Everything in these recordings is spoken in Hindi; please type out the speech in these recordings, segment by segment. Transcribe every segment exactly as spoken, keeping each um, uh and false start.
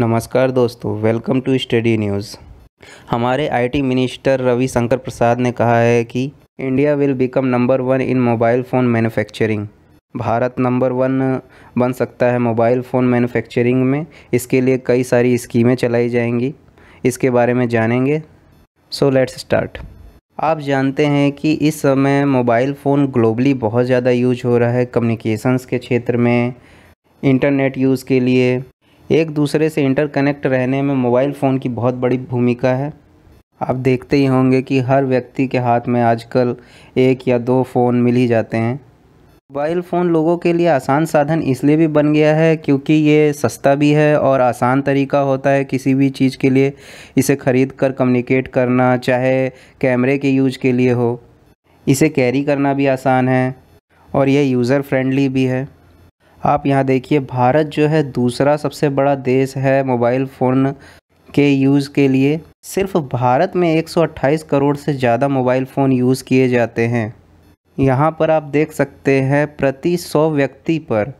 नमस्कार दोस्तों, वेलकम टू स्टडी न्यूज़। हमारे आईटी मिनिस्टर रवि शंकर प्रसाद ने कहा है कि India will become number one in mobile phone manufacturing. Bharat number one बन सकता है मोबाइल फ़ोन मैन्युफैक्चरिंग में। इसके लिए कई सारी स्कीमें चलाई जाएंगी, इसके बारे में जानेंगे। So let's start. आप जानते हैं कि इस समय मोबाइल फ़ोन ग्लोबली बहुत ज़्यादा यूज हो रहा है, कम्युनिकेशंस के क्षेत्र में, इंटरनेट यूज़ के लिए। एक दूसरे से इंटरकनेक्ट रहने में मोबाइल फ़ोन की बहुत बड़ी भूमिका है। आप देखते ही होंगे कि हर व्यक्ति के हाथ में आजकल एक या दो फ़ोन मिल ही जाते हैं। मोबाइल फ़ोन लोगों के लिए आसान साधन इसलिए भी बन गया है क्योंकि ये सस्ता भी है और आसान तरीका होता है किसी भी चीज़ के लिए इसे ख़रीद कर कम्युनिकेट करना, चाहे कैमरे के यूज के लिए हो। इसे कैरी करना भी आसान है और यह यूज़र फ्रेंडली भी है। आप यहाँ देखिए, भारत जो है दूसरा सबसे बड़ा देश है मोबाइल फ़ोन के यूज़ के लिए। सिर्फ भारत में एक सौ अट्ठाईस करोड़ से ज़्यादा मोबाइल फ़ोन यूज़ किए जाते हैं। यहाँ पर आप देख सकते हैं प्रति सौ व्यक्ति पर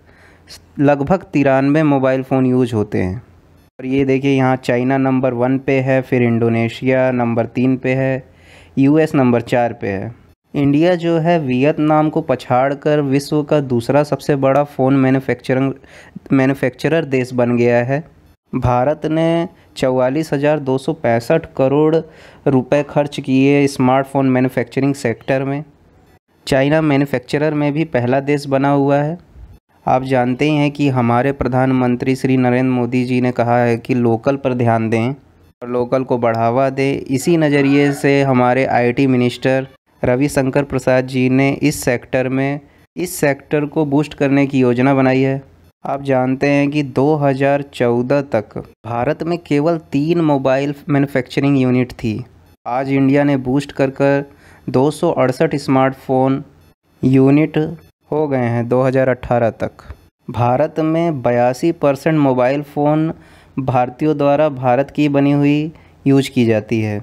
लगभग तिरानवे मोबाइल फ़ोन यूज होते हैं। और ये देखिए, यहाँ चाइना नंबर वन पे है, फिर इंडोनेशिया नंबर तीन पे है, यूएस नंबर चार पे है। इंडिया जो है वियतनाम को पछाड़कर विश्व का दूसरा सबसे बड़ा फ़ोन मैन्युफैक्चरिंग मैन्युफैक्चरर देश बन गया है। भारत ने चौवालीस हज़ार दो सौ पैंसठ करोड़ रुपए खर्च किए स्मार्टफोन मैन्युफैक्चरिंग सेक्टर में। चाइना मैन्युफैक्चरर में भी पहला देश बना हुआ है। आप जानते ही हैं कि हमारे प्रधानमंत्री श्री नरेंद्र मोदी जी ने कहा है कि लोकल पर ध्यान दें और लोकल को बढ़ावा दें। इसी नज़रिए से हमारे आईटी मिनिस्टर रवि शंकर प्रसाद जी ने इस सेक्टर में इस सेक्टर को बूस्ट करने की योजना बनाई है। आप जानते हैं कि दो हज़ार चौदह तक भारत में केवल तीन मोबाइल मैन्युफैक्चरिंग यूनिट थी। आज इंडिया ने बूस्ट कर कर दो सौ अड़सठ स्मार्टफोन यूनिट हो गए हैं। दो हज़ार अठारह तक भारत में बयासी परसेंट मोबाइल फ़ोन भारतीयों द्वारा भारत की बनी हुई यूज की जाती है।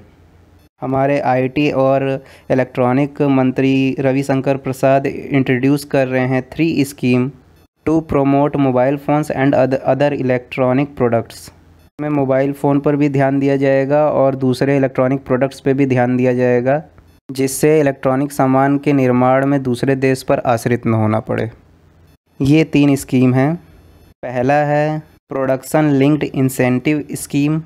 हमारे आईटी और इलेक्ट्रॉनिक मंत्री रवि शंकर प्रसाद इंट्रोड्यूस कर रहे हैं three scheme to promote mobile phones and other electronic products. में मोबाइल फ़ोन पर भी ध्यान दिया जाएगा और दूसरे इलेक्ट्रॉनिक प्रोडक्ट्स पर भी ध्यान दिया जाएगा, जिससे इलेक्ट्रॉनिक सामान के निर्माण में दूसरे देश पर आश्रित न होना पड़े। ये तीन स्कीम हैं। पहला है प्रोडक्शन लिंक्ड इंसेंटिव स्कीम,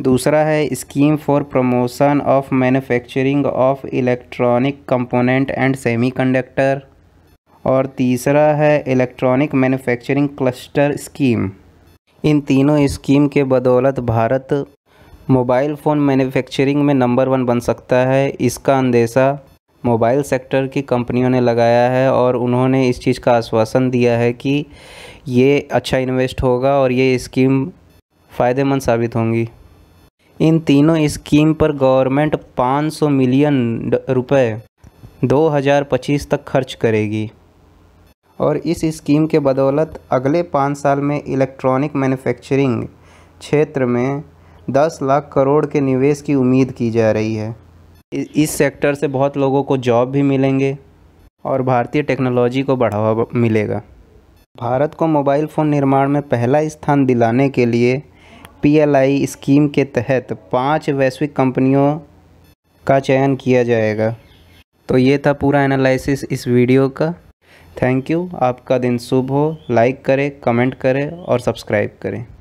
दूसरा है scheme for promotion of manufacturing of electronic component and semiconductor, और तीसरा है इलेक्ट्रॉनिक मैन्युफैक्चरिंग क्लस्टर स्कीम। इन तीनों स्कीम के बदौलत भारत मोबाइल फ़ोन मैन्युफैक्चरिंग में नंबर वन बन सकता है। इसका अंदेशा मोबाइल सेक्टर की कंपनियों ने लगाया है और उन्होंने इस चीज़ का आश्वासन दिया है कि ये अच्छा इन्वेस्ट होगा और ये स्कीम फ़ायदेमंद साबित होंगी। इन तीनों स्कीम पर गवर्नमेंट पाँच सौ मिलियन रुपए दो हज़ार पच्चीस तक खर्च करेगी और इस स्कीम के बदौलत अगले पाँच साल में इलेक्ट्रॉनिक मैन्युफैक्चरिंग क्षेत्र में दस लाख करोड़ के निवेश की उम्मीद की जा रही है। इस सेक्टर से बहुत लोगों को जॉब भी मिलेंगे और भारतीय टेक्नोलॉजी को बढ़ावा मिलेगा। भारत को मोबाइल फ़ोन निर्माण में पहला स्थान दिलाने के लिए पी एल आई स्कीम के तहत पाँच वैश्विक कंपनियों का चयन किया जाएगा। तो ये था पूरा एनालिसिस इस वीडियो का। Thank you. आपका दिन शुभ हो। लाइक करें, कमेंट करें और सब्सक्राइब करें।